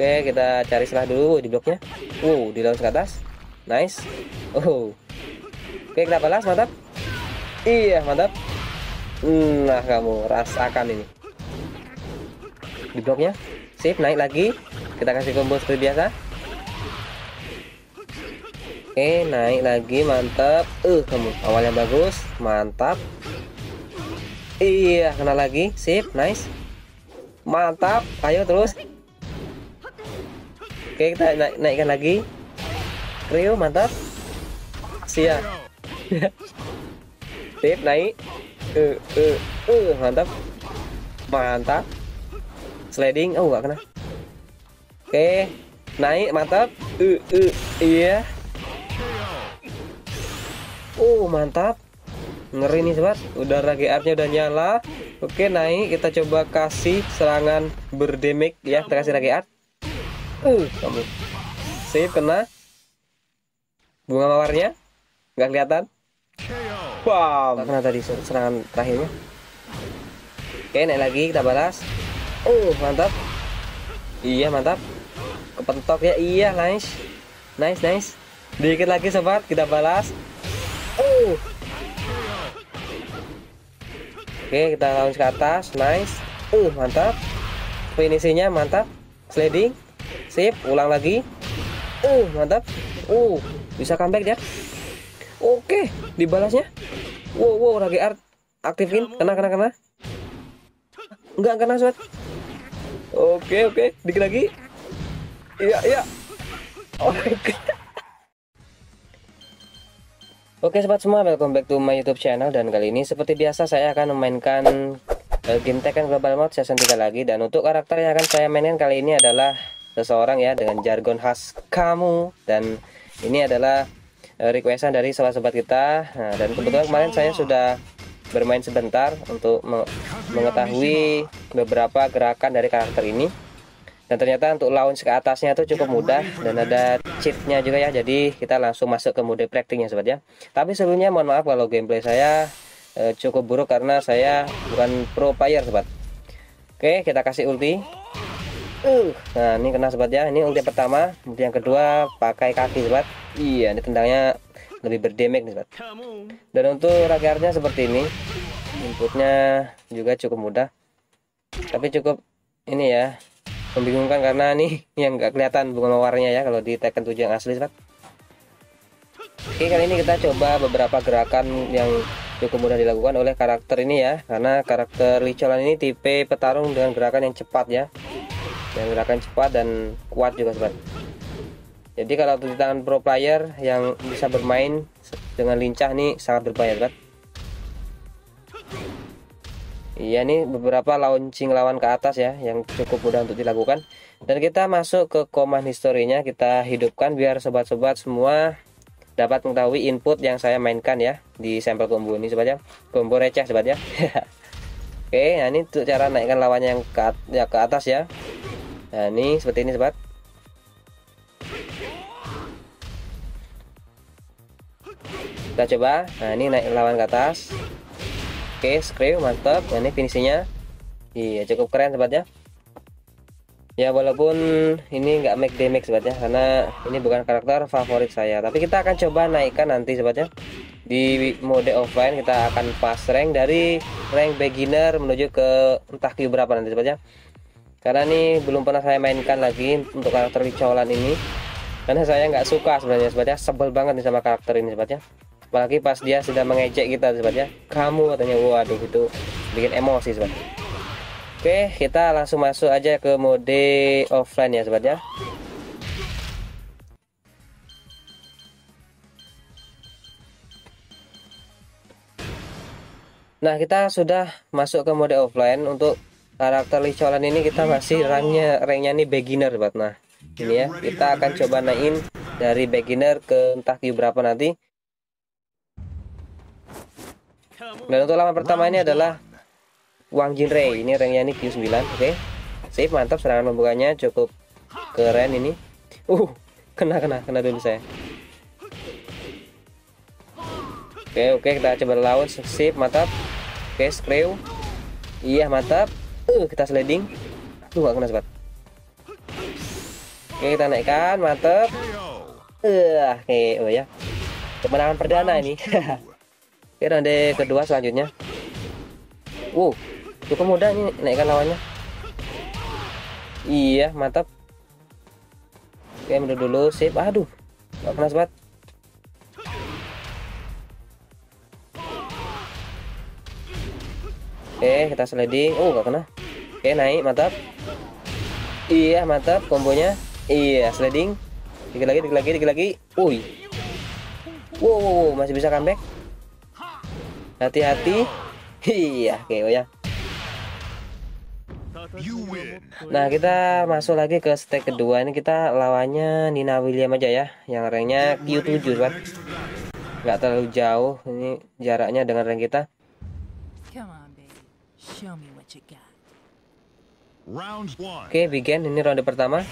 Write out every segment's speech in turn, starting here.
Oke, kita cari celah dulu di bloknya. Wow, di launch ke atas. Nice. Oh. Oke, kita balas, mantap. Iya, mantap. Nah, kamu rasakan ini. Di bloknya. Sip, naik lagi. Kita kasih combo seperti biasa. Oke, naik lagi, mantap. Kamu awalnya bagus, mantap. Iya, kena lagi. Sip, nice. Mantap. Ayo terus. Oke, kita naikkan lagi. Ryu, mantap. Siap. Sip, naik. Mantap. Mantap. Sliding. Oh, nggak kena. Oke, naik, mantap. Iya. Mantap. Ngeri nih sobat, udara GR-nya udah nyala. Oke, naik, kita coba kasih serangan berdamage ya, kita kasih GR. Kamu. Sip, kena. Bunga mawarnya nggak kelihatan. Wow, nggak kena tadi serangan terakhirnya. Oke, naik lagi, kita balas. Mantap. Iya, mantap. Kepentok ya. Iya, nice. Nice, nice. Dikit lagi sobat, kita balas. Oke, kita launch ke atas, nice. Mantap. Finishingnya mantap. Sliding. Sip, ulang lagi. Mantap. Bisa comeback dia. Oke, dibalasnya. Wow, Rage Art aktifin. Kena. Enggak kena, sobat. Oke. Dikit lagi. Iya. Oke. Oke sobat semua, welcome back to my YouTube channel. Dan kali ini seperti biasa saya akan memainkan game Tekken Global Mod Season 3 lagi. Dan untuk karakter yang akan saya mainin kali ini adalah seseorang ya dengan jargon khas kamu. Dan ini adalah requestan dari salah sobat kita. Nah, dan kebetulan kemarin saya sudah bermain sebentar untuk mengetahui beberapa gerakan dari karakter ini. Dan ternyata untuk launch ke atasnya itu cukup mudah dan ada cheatnya juga ya, jadi kita langsung masuk ke mode practicnya sobat ya. Tapi sebelumnya mohon maaf kalau gameplay saya cukup buruk karena saya bukan pro player sobat. Oke, kita kasih ulti. Nah, ini kena sobat ya, ini ulti yang pertama. Kemudian yang kedua pakai kaki sobat. Iya, ini tendangnya lebih berdamage nih sobat. Dan untuk ragarnya seperti ini, inputnya juga cukup mudah tapi cukup ini ya, membingungkan karena nih yang nggak kelihatan bunga mawarnya ya kalau di Tekken 7 yang asli sobat. Oke, kali ini kita coba beberapa gerakan yang cukup mudah dilakukan oleh karakter ini ya, karena karakter Lee Chaolan ini tipe petarung dengan gerakan yang cepat ya, dan gerakan cepat dan kuat juga sobat. Jadi kalau di tangan pro player yang bisa bermain dengan lincah nih sangat berbahaya sobat. Iya, nih beberapa launching lawan ke atas ya yang cukup mudah untuk dilakukan. Dan kita masuk ke command historinya, kita hidupkan biar sobat-sobat semua dapat mengetahui input yang saya mainkan ya di sampel combo ini sobat ya. Combo receh sobat ya. Oke, nah ini untuk cara naikkan lawannya yang ke atas ya. Nah, ini seperti ini sobat. Kita coba. Nah, ini naik lawan ke atas. Oke, screw, mantap. Nah, ini finishingnya. Iya, cukup keren sobat ya. Ya walaupun ini nggak make damage sobat ya, karena ini bukan karakter favorit saya. Tapi kita akan coba naikkan nanti sobat ya. Di mode offline kita akan pas rank dari rank beginner menuju ke entah Q berapa nanti sobat ya. Karena ini belum pernah saya mainkan lagi untuk karakter Lee Chaolan ini. Karena saya nggak suka sebenarnya sobat ya. Sebel banget nih sama karakter ini sobat ya. Apalagi pas dia sudah mengejek kita sobat ya, kamu katanya. Waduh, itu bikin emosi sobat. Oke, kita langsung masuk aja ke mode offline ya sobat ya. Nah, kita sudah masuk ke mode offline. Untuk karakter Lee Chaolan ini kita masih ranknya nih beginner sobat. Nah, ini ya, kita akan coba naikin dari beginner ke entah Q berapa nanti. Dan untuk lawan pertama ini adalah Wang Jinrei, ini ranknya ini Q9. Oke, sip, mantap. Serangan membukanya cukup keren ini. Kena dulu saya. Oke, kita coba lawan. Sip, mantap. Oke, screw. Iya, mantap. Kita sliding. Nggak kena sobat. Oke, kita naikkan, mantep. Oke, oh ya, kemenangan perdana ini. Oke, ronde kedua selanjutnya. Cukup mudah nih naikkan lawannya. Iya, mantap. Oke, mundur dulu, sip. Aduh, gak pernah sebat. Oke, kita sliding. Gak kena. Oke, naik, mantap. Iya, mantap kombonya. Iya, sliding. Dikit lagi. Uy. Wow, masih bisa comeback. Hati-hati. Iya, KO ya. Nah, kita masuk lagi ke stage kedua. Ini kita lawannya Nina William aja ya, yang ranknya Q7, kan. Nggak terlalu jauh ini jaraknya dengan rank kita. Oke, begin. Ini ronde pertama.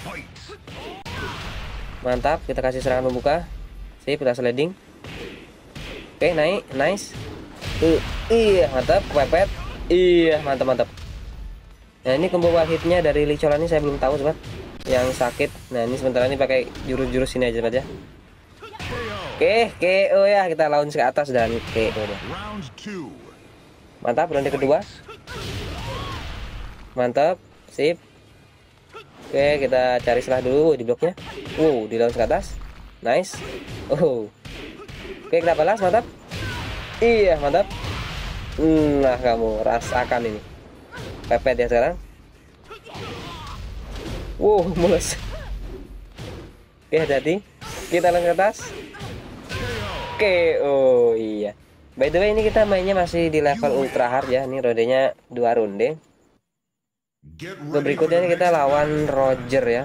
Mantap, kita kasih serangan membuka. Sip, kita sliding. Oke, naik, nice. Iya, mantap, kepepet. Iya, mantap. Nah, ini combo wall hitnya dari Lee Chaolan ini saya belum tahu, sobat. Yang sakit. Nah, ini sementara ini pakai jurus-jurus ini aja, sobat ya. Oke, KO ya, kita launch ke atas dan KO deh. Mantap, ronde kedua. Mantap. Sip. Oke, kita cari celah dulu di bloknya. Di launch ke atas. Nice. Oke, kita balas, mantap. Iya, mantap. Nah, kamu rasakan ini. Pepet ya sekarang. Mulus. Oke, hati-hati. Kita launch ke atas. Oke, iya. By the way, ini kita mainnya masih di level ultra hard ya. Ini rodenya 2 ronde. Berikutnya ini kita lawan Roger ya.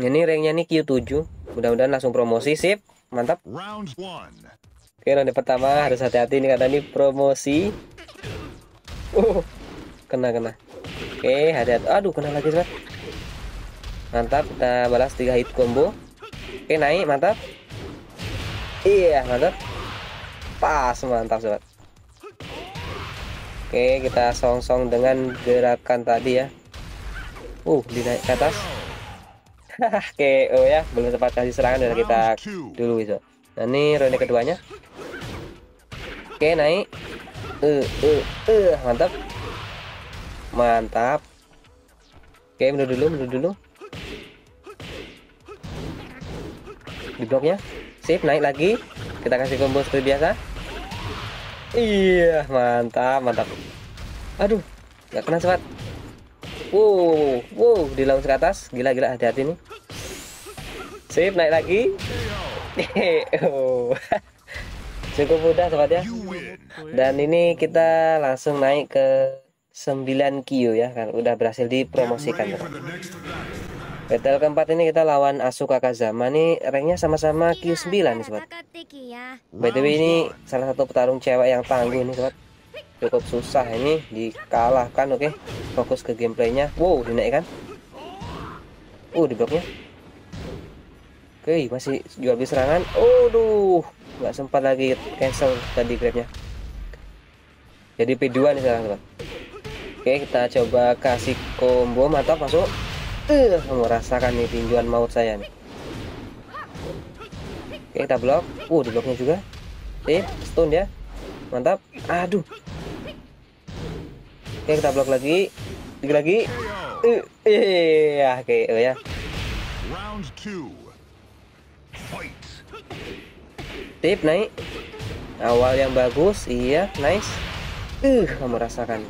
Ini ranknya nih Q7. Mudah-mudahan langsung promosi, sip. Mantap. Oke, ronde pertama harus hati-hati nih, kata ini promosi. Kena. Oke, hati-hati. Aduh, kena lagi, sobat. Mantap, kita balas 3 hit combo. Oke, naik, mantap. Iya, mantap. Pas, mantap, sobat. Oke, kita song-song dengan gerakan tadi ya. Dinaik ke atas. KO ya, belum sempat kasih serangan dan kita dulu itu. Nah, ini ronde keduanya. Oke, naik. Mantap. Mantap. Oke, mundur dulu. Di bloknya. Sip, naik lagi. Kita kasih combo seperti biasa. Iya, mantap. Aduh, gak kena, sobat. Di launch ke atas. Gila, hati-hati nih. Sip, naik lagi. Cukup mudah, sobat ya. Dan ini kita langsung naik ke 9 Q ya, kan udah berhasil dipromosikan. Battle keempat ini kita lawan Asuka Kazama, nih ranknya sama-sama Q9 nih, sobat. By the way, ini salah satu petarung cewek yang tangguh nih, sobat. Cukup susah ini dikalahkan, oke. Fokus ke gameplaynya. Dinaikkan. Di bloknya. Oke, masih jual beli serangan. Aduh, nggak sempat lagi cancel tadi grabnya. Jadi P2 nih sekarang, sobat. Oke, kita coba kasih combo, mantap, masuk. Merasakan nih tinjuan maut saya nih. Oke, kita blok. Di bloknya juga. Sip, stun ya. Mantap. Aduh. Oke, kita blok lagi. Lagi. Iya, KO ya. Sip, naik. Awal yang bagus. Iya, nice. Merasakan.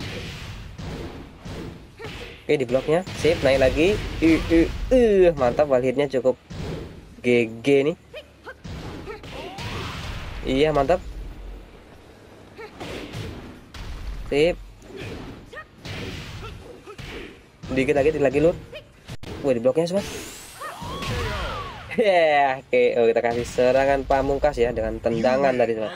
Oke, di bloknya. Sip, naik lagi. Mantap, walhitnya cukup GG nih. Iya, mantap. Sip. Dikit lagi lur. Di bloknya, sobat. Oke, kita kasih serangan pamungkas ya dengan tendangan tadi, sobat.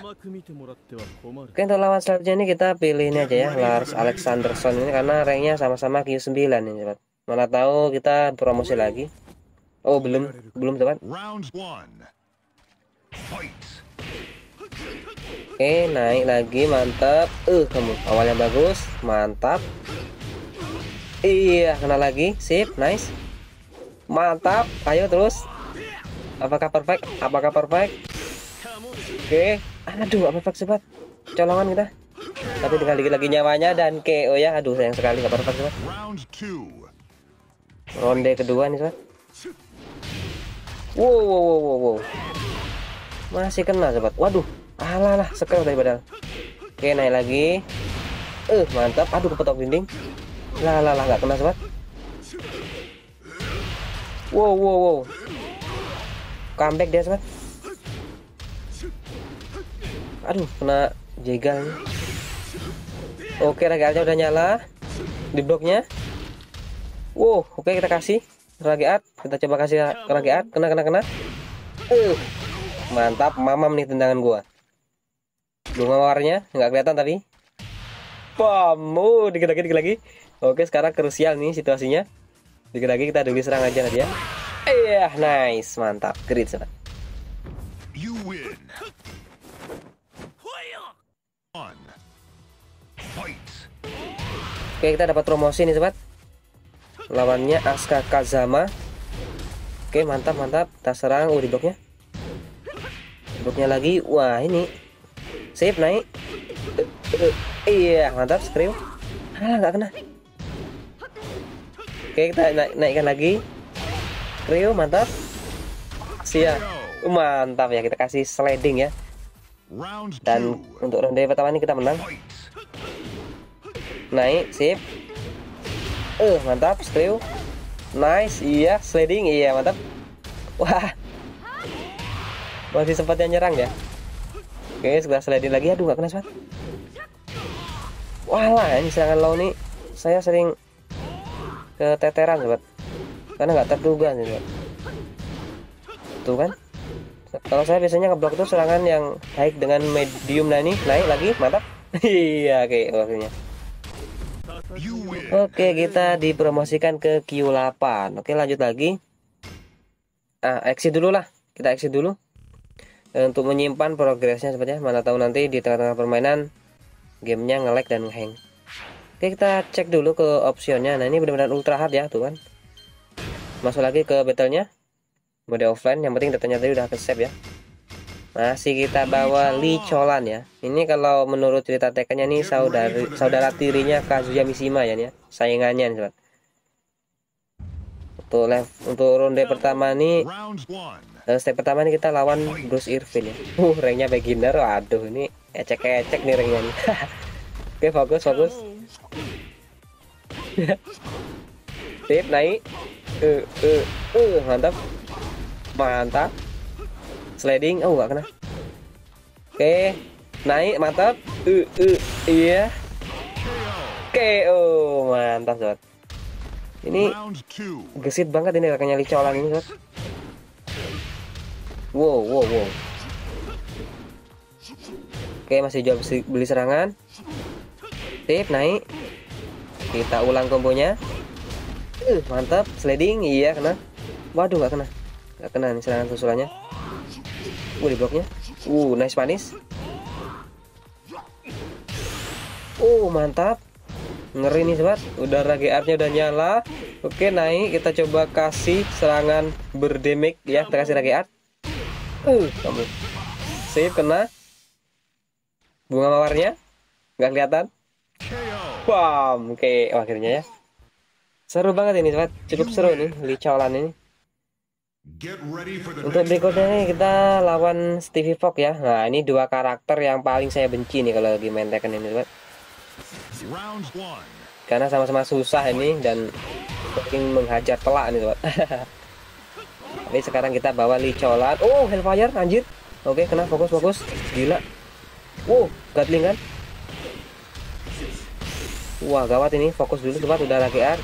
Oke, untuk lawan selanjutnya ini kita pilih ini aja ya, Lars Alexanderson ini, karena ranknya sama-sama Q9 ini, sobat. Mana tahu kita promosi lagi. Belum, sobat. Oke, naik lagi, mantap. Kamu awalnya bagus, mantap. Iya, kena lagi. Sip, nice. Mantap, ayo terus. Apakah perfect? Apakah perfect? Oke, aduh, apa perfect sobat? Colongan kita. Tapi dengan lagi-lagi nyawanya dan KO ya. Aduh, sayang sekali nggak perfect sobat. Ronde kedua nih sobat. Wow, wow, wow, wow. Masih kena sobat. Waduh, alah, sekali tadi padahal. Oke, naik lagi. Mantap. Aduh, kepetok dinding. Lah, nggak kena sobat. Wow, wow, wow. Comeback dia sobat. Aduh, kena jegal. Oke, rageartnya udah nyala di bloknya. Wow, oke, kita kasih rageart. Kita coba kasih rageart. Kena. Mantap, mamam nih tendangan gua. Bunga warnanya nggak kelihatan tapi. Bam, dikit lagi. Oke, sekarang krusial nih situasinya. Dikit lagi kita dulu serang aja tadi ya. Iya, nice, mantap, great sobat. You win. Oke, kita dapat promosi nih sobat. Lawannya Asuka Kazama. Oke, mantap. Kita serang di bloknya. Bloknya lagi. Wah, ini. Sip, naik. Iya, mantap, scream. Alah, nggak kena. Oke, kita naikkan lagi. Scream, mantap. Siap. Mantap ya, kita kasih sliding ya. Dan untuk ronde pertama ini kita menang. Naik, sip. Mantap, screw. Nice, iya, sliding, iya, mantap. Wah. Masih sempatnya nyerang ya. Oke, setelah sliding lagi, aduh, nggak kena sobat. Walah, ini serangan low nih. Saya sering keteteran sobat. Karena nggak terduga nih sobat. Tuh kan. Kalau saya biasanya ngeblok itu serangan yang baik dengan medium. Nah, ini naik lagi, mantap. Iya, kayak waktunya. Oke, kita dipromosikan ke Q8. Oke, lanjut lagi. Exit dulu lah. Kita exit dulu untuk menyimpan progresnya sepertinya. Mana tahu nanti di tengah-tengah permainan gamenya nge-lag dan nge-hang. Oke, kita cek dulu ke optionnya. Nah, ini benar-benar ultra hard ya, tuh kan. Masuk lagi ke battle-nya. Mode offline. Yang penting datanya tadi udah ke-save ya. Masih kita bawa Lee Chaolan ya. Ini kalau menurut cerita Tekkennya nih saudara tirinya Kazuya Mishima ya nih ya. Saingannya nih sobat. Untuk ronde pertama nih, step pertama nih kita lawan Bruce Irvin ya. Ranknya beginner. Waduh, ini ecek-ecek nih ranknya nih. Oke, fokus. Tip naik. Mantap. Sliding, gak kena. Oke, naik, mantap. Iya. KO, mantap sobat. Ini gesit banget ini kakaknya Lee Chaolan ini sobat. Wow. Oke, masih jual beli serangan. Tip, naik. Kita ulang kombonya. Mantap, sliding, iya kena. Waduh, gak kena. Gak kena nih serangan susulannya. Di bloknya. Nice manis. Mantap. Ngeri nih sobat. Udah GR-nya udah nyala. Oke, naik. Kita coba kasih serangan berdamage ya. Kita kasih GR. Kamu. Sip, kena. Bunga mawarnya nggak kelihatan. Bam. Oke, akhirnya ya. Seru banget ini sobat. Cukup seru nih Lee Chaolan ini. Untuk berikutnya nih, kita lawan Steve Fox ya. Nah, ini dua karakter yang paling saya benci nih kalau lagi main Tekken ini sobat. Karena sama-sama susah ini dan ingin menghajar telak nih sobat. Tapi sekarang kita bawa Lee Chaolan. Hellfire, anjir. Oke, kena, fokus. Gila. Gatling kan. Wah, gawat ini. Fokus dulu sobat, udah GR.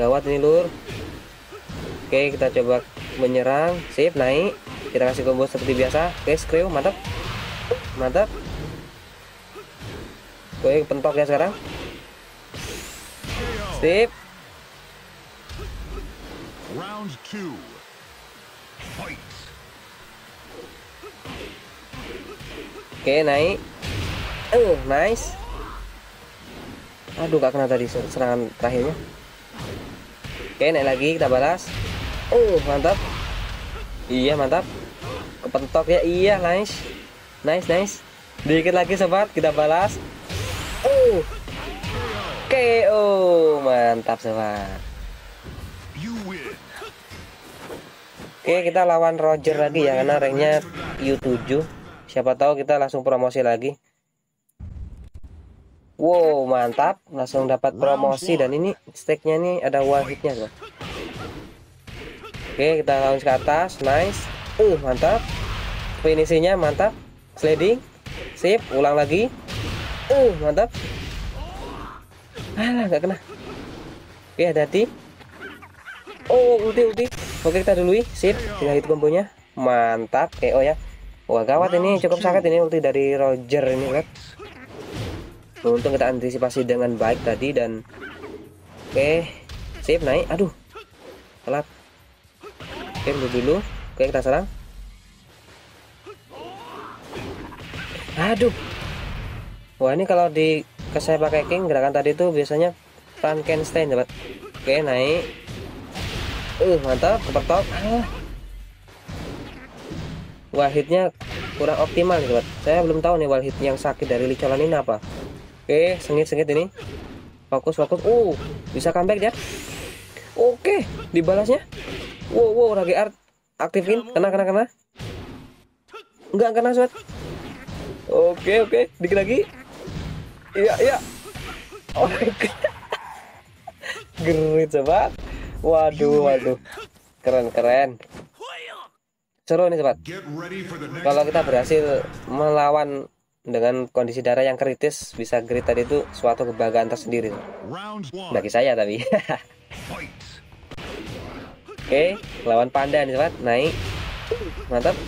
Gawat ini lur. Oke, kita coba menyerang. Sip, naik. Kita kasih combo seperti biasa. Oke, screw, mantap. Oke, pentok ya sekarang. Sip. Oke, naik. Nice. Aduh, gak kena tadi serangan terakhirnya. Oke, naik lagi, kita balas. Oh, mantap. Iya, mantap. Kepentok ya. Iya, nice. Nice, nice. Dikit lagi sobat, kita balas. Oh. KO. Mantap sobat. Oke, kita lawan Roger lagi ya, karena ranknya U7. Siapa tahu kita langsung promosi lagi. Wow, mantap, langsung dapat promosi. Dan ini steknya nih ada one hitnya loh. Oke, kita launch ke atas, nice. Mantap, finishingnya mantap, sliding, sip, ulang lagi. Mantap. Alah, nggak kena. Oke, hati-hati. Ulti. Oke, kita dului, sip, tinggal hit kombonya, mantap, KO ya. Wah, gawat ini, cukup sakit ini ulti dari Roger ini kan. Untung kita antisipasi dengan baik tadi dan oke, sip, naik. Aduh, telat. Oke, dulu. Oke, kita serang. Aduh. Wah, ini kalau di saya pakai king gerakan tadi itu biasanya Frankenstein dapat. Oke, naik. Mantap, kepetok. Wall hitnya kurang optimal nih, sobat. Saya belum tahu nih wall hit yang sakit dari Lee Chaolan ini apa. Oke, sengit-sengit ini. Fokus. Bisa comeback dia. Oke, dibalasnya. Wow, Rage Art aktifin. Kena. Enggak kena, sobat. Oke. Dikit lagi. Iya. Oke. Gerit, sobat. Waduh. Keren. Seru nih sobat. Kalau kita berhasil melawan dengan kondisi darah yang kritis, bisa grit tadi itu suatu kebanggaan tersendiri bagi saya tapi. Oke, lawan Panda nih sobat, naik, mantap,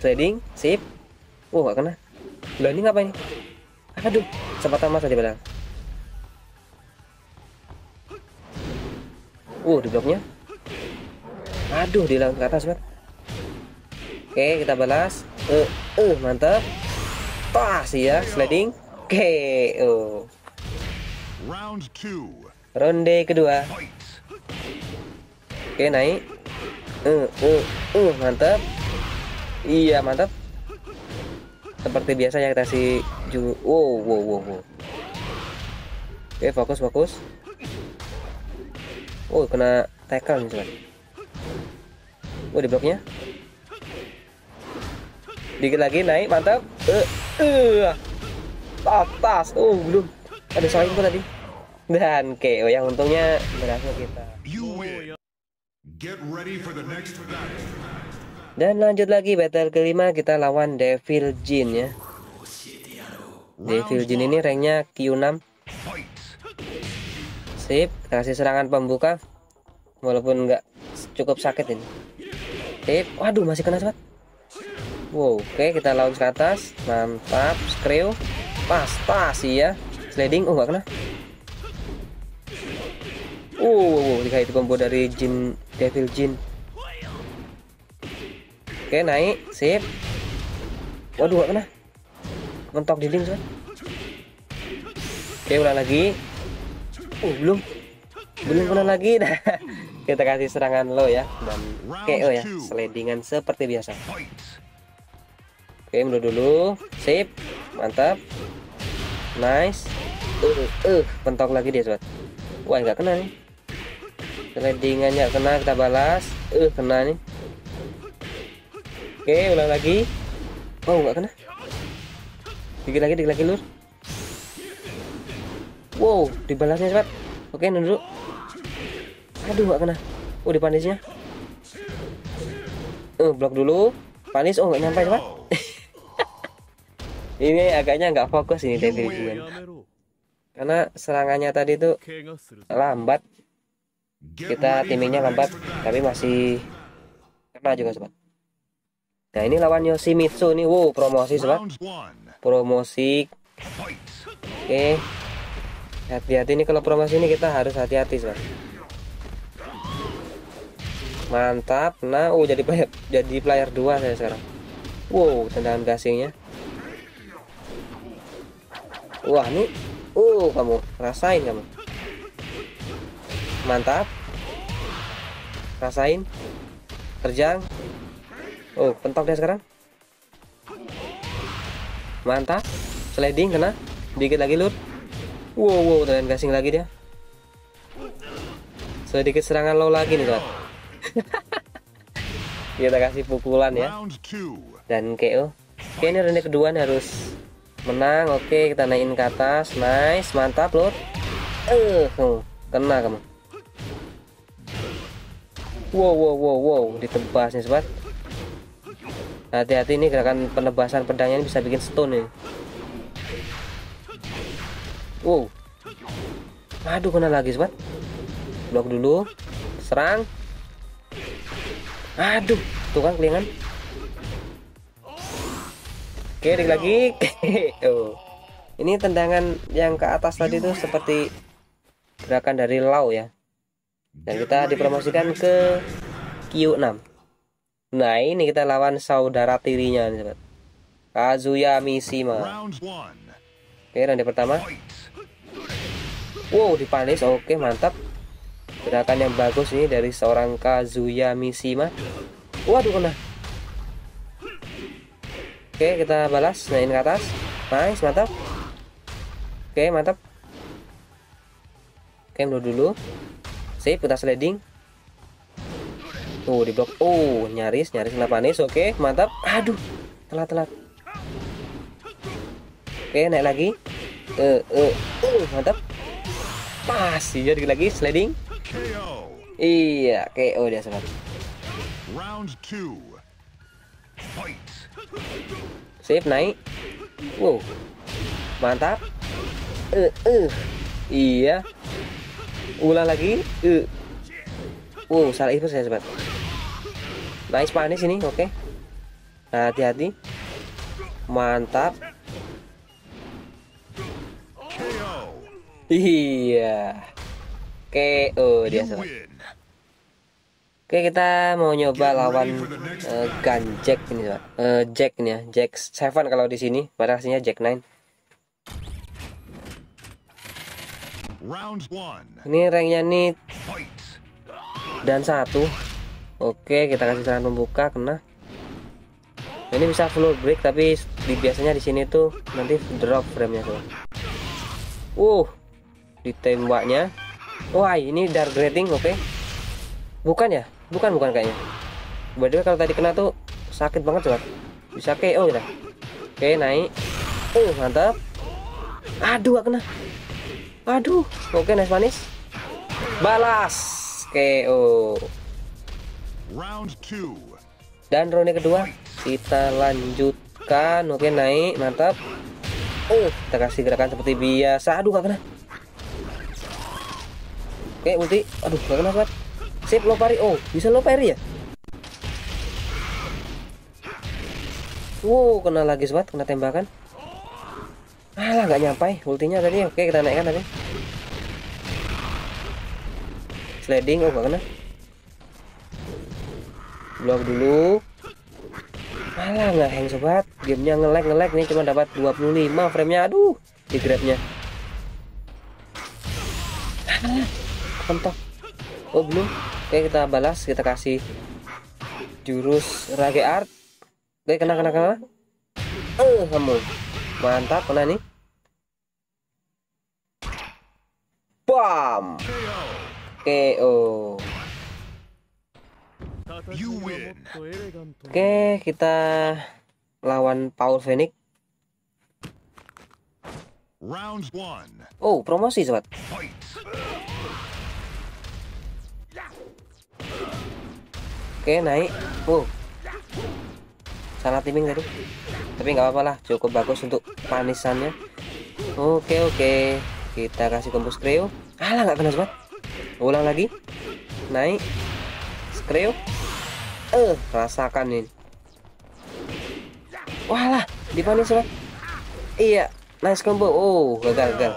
trading, sip, gak kena, landing apa ini? Aduh, kesempatan mas tadi padahal. Di bloknya, aduh, di lawan ke atas sobat. Oke, kita balas. Mantap. Pas ya, sliding. KO. Ronde kedua. Oke, naik. Mantap. Iya, mantap. Seperti biasa ya kita si wow. Oke, fokus. Kena tackle nih, sobat. Di bloknya. Dikit lagi, naik, mantap. Atas. Belum. Ada soain kok tadi. Dan KO yang untungnya berhasil kita. Dan lanjut lagi battle kelima, kita lawan Devil Jin ya. Devil Jin ini ranknya Q6. Sip, kasih serangan pembuka. Walaupun nggak cukup sakit ini. Sip, waduh masih kena sobat. Oke, kita launch ke atas, mantap, screw, pas ya, sliding, gak kena. Dikait combo dari Devil Jin. Oke, naik, sip. Waduh, gak kena. Mentok dinding sobat. Oke, ulang lagi. Belum kena lagi. Kita kasih serangan low ya dan KO ya, slidingan seperti biasa. Oke, mundur dulu, sip, mantap, nice, pentok lagi dia sobat. Wah, nggak kena nih, slidingannya kena, kita balas, kena nih. Oke, ulang lagi, nggak kena, dikit lagi lur. Dibalasnya sobat. Oke, mundur, aduh nggak kena, dipanisnya, blok dulu, panis, nggak nyampe sobat. Ini agaknya nggak fokus ini Devil Jin, karena serangannya tadi itu lambat, kita timingnya lambat, tapi masih kena juga sobat. Nah, ini lawan Yoshimitsu nih, promosi sobat, promosi. Oke, hati-hati nih kalau promosi ini, kita harus hati-hati sobat. Mantap, nah, jadi player 2 saya sekarang. Tendangan gasingnya. Wah, ini kamu rasain kamu. Mantap. Rasain. Terjang. Oh, pentok dia sekarang. Mantap. Sliding kena. Dikit lagi lur. Wow, wow, dan gasing lagi dia. Sedikit serangan low lagi nih, Lord. Kita kasih pukulan ya. Dan KO. Oke, ini round kedua nih, harus menang. Oke, kita naikin ke atas. Nice, mantap, Lord. Kena kamu. Wow, wow, wow, wow, ditebas nih, sobat. Hati-hati nih, gerakan penebasan pedangnya ini bisa bikin stun nih. Wow. Aduh, kena lagi, sobat. Blok dulu. Serang. Aduh, tuh kan kelingan. Oke, dik lagi. Oh. Ini tendangan yang ke atas tadi itu seperti gerakan dari Lau ya. Dan kita dipromosikan ke Q6. Nah, ini kita lawan saudara tirinya nih, sobat. Kazuya Mishima. Oke, round pertama. Wow, dipanis. Oke, mantap. Gerakan yang bagus ini dari seorang Kazuya Mishima. Waduh, kena. Oke, kita balas. Naikin ke atas. Nice, mantap. Oke, mantap. Oke, mundur dulu. Sip, kita sliding. Tuh, diblok. Oh, nyaris, nyaris kena panis. Oke, mantap. Aduh, telat. Oke, naik lagi. Mantap. Pas, jadi lagi sliding. KO. Iya, KO dia sobat. Round 2. Fight. Sip, naik. Wow. Mantap. Iya. Ulang lagi. Wow, salah input saya sobat. Nice panis ini, oke. Nah, hati-hati. Mantap. Iya. KO dia sobat. Oke, kita mau nyoba lawan Jack ini sobat. Jack ini ya, Jack 7 kalau di sini, padahal aslinya Jack 9. Ini ranknya nih dan 1. Oke, kita kasih serangan pembuka kena. Ini bisa floor break tapi biasanya di sini tuh nanti drop frame-nya sobat. Ditembaknya. Wah, ini dark grading, oke. Bukan ya? Bukan kayaknya. Berarti kalau tadi kena tuh sakit banget sobat. Bisa KO kita. Oke, naik. Mantap. Aduh, gak kena. Aduh. Oke, nice manis. Balas. KO. Round 2. Dan round kedua kita lanjutkan. Oke, naik. Mantap. Kita kasih gerakan seperti biasa. Aduh, gak kena. Oke, ulti. Aduh, gak kena sobat. Sip, low parry. Oh, bisa low parry ya? Wow, kena lagi sobat. Kena tembakan. Alah, gak nyampai ultinya tadi. Oke, kita naikkan tadi. Sliding. Oh, gak kena. Block dulu. Alah, gak hang sobat. Gamenya nge-lag nih. Cuma dapat 25 frame-nya. Aduh, di grab-nya. Pentok. Oh, belum. Oke, kita balas. Kita kasih jurus Rage Art. Oke, kena. Kamu. Mantap, kena nih. Bam. KO. Oke, kita lawan Paul Phennec. Oh, promosi sobat. Oke, naik. Salah timing tadi. Tapi nggak apa-apa lah, cukup bagus untuk panisannya. Oke. Kita kasih combo screw. Alah, nggak kena sobat. Ulang lagi. Naik. Screw. Rasakan ini. Walah, dipanis sobat. Iya, nice combo. Oh, gagal.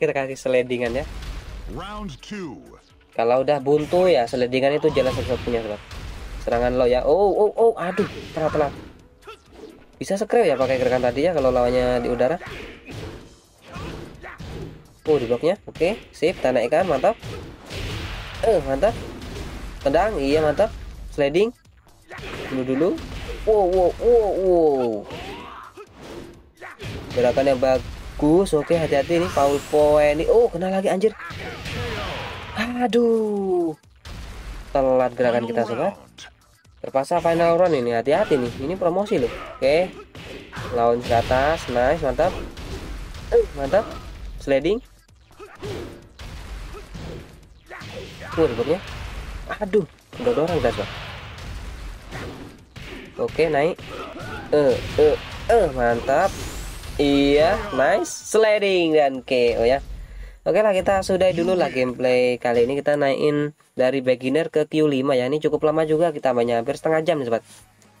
Kita kasih slidingan ya. Round 2. Kalau udah buntu ya, slidingan itu jalan satu-satunya sobat. Serangan lo ya. Oh, aduh, telat. Bisa screw ya pakai gerakan tadi ya kalau lawannya di udara. Oh, di bloknya. Oke, sip, kita naikkan, mantap. Mantap. Tendang, iya mantap. Sliding. Dulu. Wow. Gerakannya bagus. Oke, hati-hati nih Paul Phennec. Oh, kena lagi anjir. Aduh. Telat gerakan kita sobat. Terpaksa final round ini, hati-hati nih. Ini promosi loh. Oke. Lawan ke atas, nice, mantap. Mantap. Sliding. Ributnya. Aduh, udah dorong guys, Bang. Oke, naik. Mantap. Iya, nice. Sliding dan KO ya. Oke lah, kita sudahi dulu lah gameplay kali ini. Kita naikin dari beginner ke Q5 ya. Ini cukup lama juga, kita banyak hampir setengah jam nih sobat.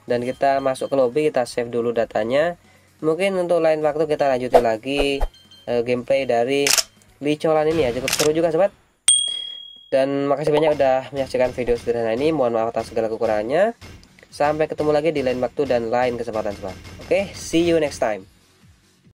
Dan kita masuk ke lobby, kita save dulu datanya. Mungkin untuk lain waktu kita lanjutin lagi gameplay dari Lee Chaolan ini ya. Cukup seru juga sobat. Dan makasih banyak udah menyaksikan video sederhana ini. Mohon maaf atas segala kekurangannya. Sampai ketemu lagi di lain waktu dan lain kesempatan sobat. Oke, see you next time.